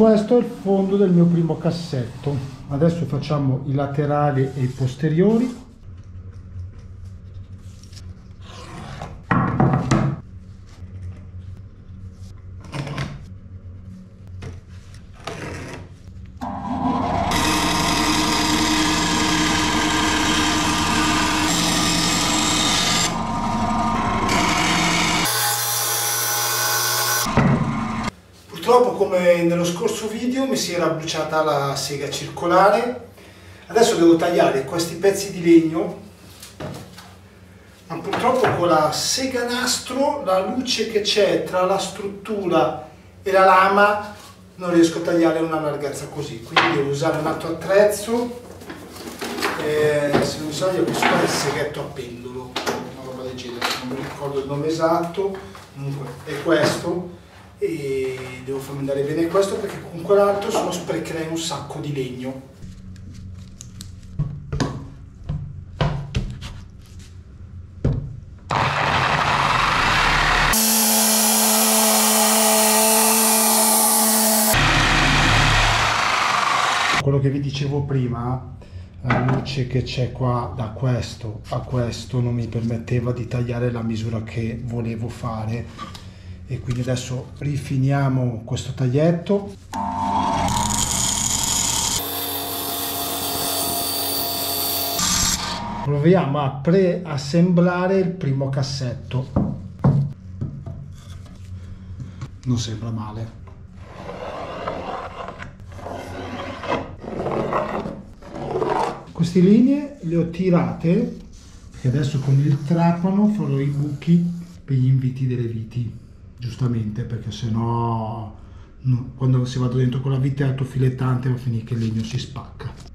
Questo è il fondo del mio primo cassetto. Adesso facciamo i laterali e i posteriori. Purtroppo, come nello scorso video, mi si era bruciata la sega circolare. Adesso devo tagliare questi pezzi di legno, ma purtroppo con la sega nastro la luce che c'è tra la struttura e la lama non riesco a tagliare una larghezza così, quindi devo usare un altro attrezzo. Se non sbaglio, questo è il seghetto a pendolo, una roba del genere, non mi ricordo il nome esatto, comunque è questo. E devo farmi andare bene questo, perché con quell'altro solo sprecherei un sacco di legno. Quello che vi dicevo prima, la luce che c'è qua da questo a questo non mi permetteva di tagliare la misura che volevo fare. E quindi adesso rifiniamo questo taglietto. Proviamo a preassemblare il primo cassetto. Non sembra male. Queste linee le ho tirate e adesso con il trapano farò i buchi per gli inviti delle viti. Giustamente, perché sennò no, quando si vado dentro con la vite autofilettante va a finire che il legno si spacca.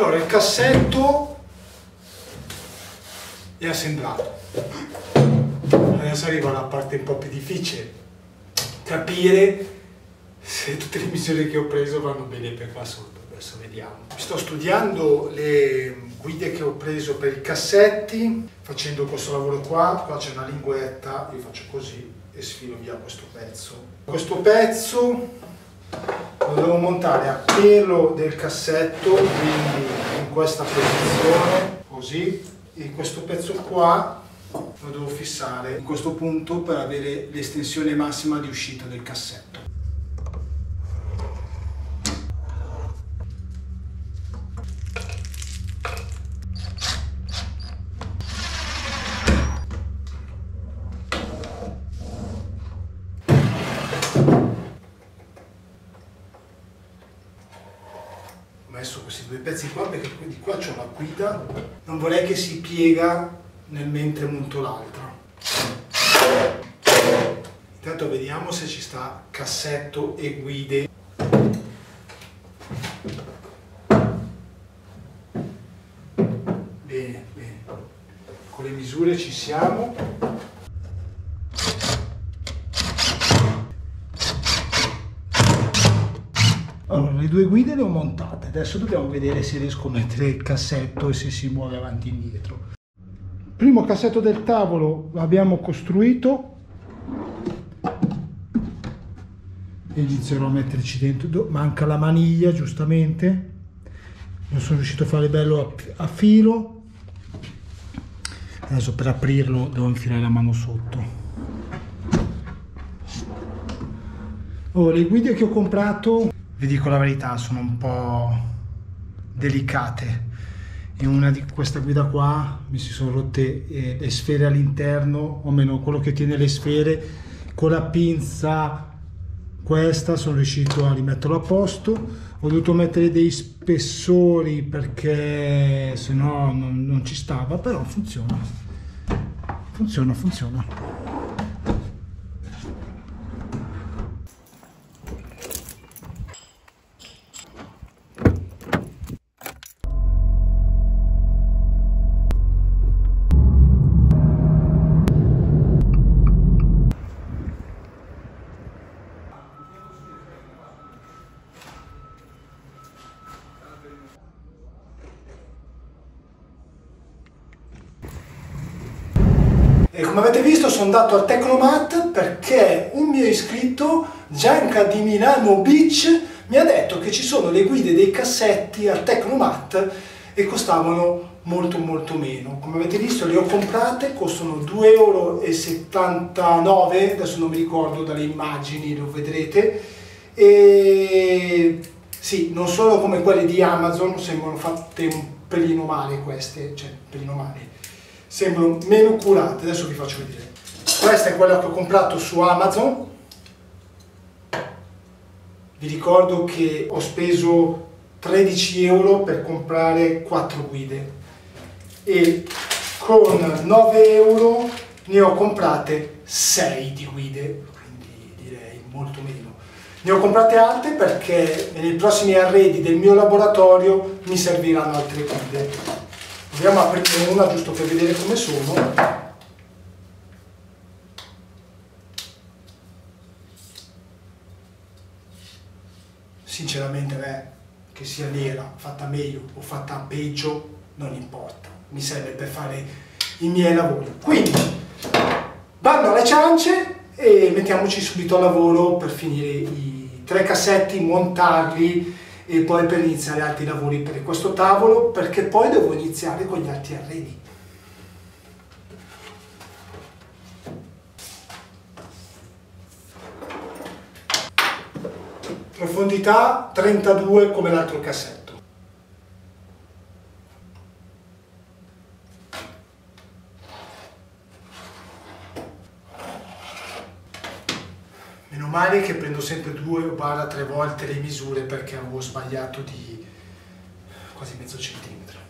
Allora, il cassetto è assemblato. Adesso arriva la parte un po' più difficile, capire se tutte le misure che ho preso vanno bene per qua sotto. Adesso vediamo. Sto studiando le guide che ho preso per i cassetti, facendo questo lavoro qua. Qua c'è una linguetta, io faccio così e sfilo via questo pezzo. Questo pezzo lo devo montare a pelo del cassetto, quindi in questa posizione, così, e questo pezzo qua lo devo fissare in questo punto per avere l'estensione massima di uscita del cassetto. Messo questi due pezzi qua perché di qua c'ho la guida, non vorrei che si piega nel mentre monto l'altra. Intanto vediamo se ci sta cassetto e guide. Bene, bene, con le misure ci siamo. Allora, le due guide le ho montate, adesso dobbiamo vedere se riesco a mettere il cassetto e se si muove avanti e indietro. Il primo cassetto del tavolo l'abbiamo costruito e inizierò a metterci dentro. Manca la maniglia, giustamente, non sono riuscito a fare bello a filo. Adesso per aprirlo devo infilare la mano sotto. Oh, le guide che ho comprato, vi dico la verità, sono un po' delicate. In una di questa guida qua mi si sono rotte le sfere all'interno, o meno quello che tiene le sfere. Con la pinza questa sono riuscito a rimetterlo a posto. Ho dovuto mettere dei spessori perché sennò non ci stava, però funziona. E come avete visto sono andato al Tecnomat perché un mio iscritto, Gianca di Milano Beach, mi ha detto che ci sono le guide dei cassetti al Tecnomat e costavano molto meno. Come avete visto le ho comprate, costano 2,79 €, adesso non mi ricordo dalle immagini, lo vedrete. E sì, non sono come quelle di Amazon, sembrano fatte un pelino male queste, cioè un pelino male. Sembrano meno curate, adesso vi faccio vedere. Questa è quella che ho comprato su Amazon. Vi ricordo che ho speso 13 € per comprare 4 guide e con 9 € ne ho comprate 6 di guide, quindi direi molto meno. Ne ho comprate altre perché nei prossimi arredi del mio laboratorio mi serviranno altre guide. Proviamo a aprirne una giusto per vedere come sono. Sinceramente a me, che sia nera, fatta meglio o fatta peggio, non importa. Mi serve per fare i miei lavori. Quindi, bando alle ciance e mettiamoci subito al lavoro per finire i 3 cassetti, montarli e poi per iniziare altri lavori per questo tavolo, perché poi devo iniziare con gli altri arredi. Profondità 32 come l'altro cassetto. Meno male che prendo sempre 2/3 volte le misure, perché avevo sbagliato di quasi mezzo centimetro.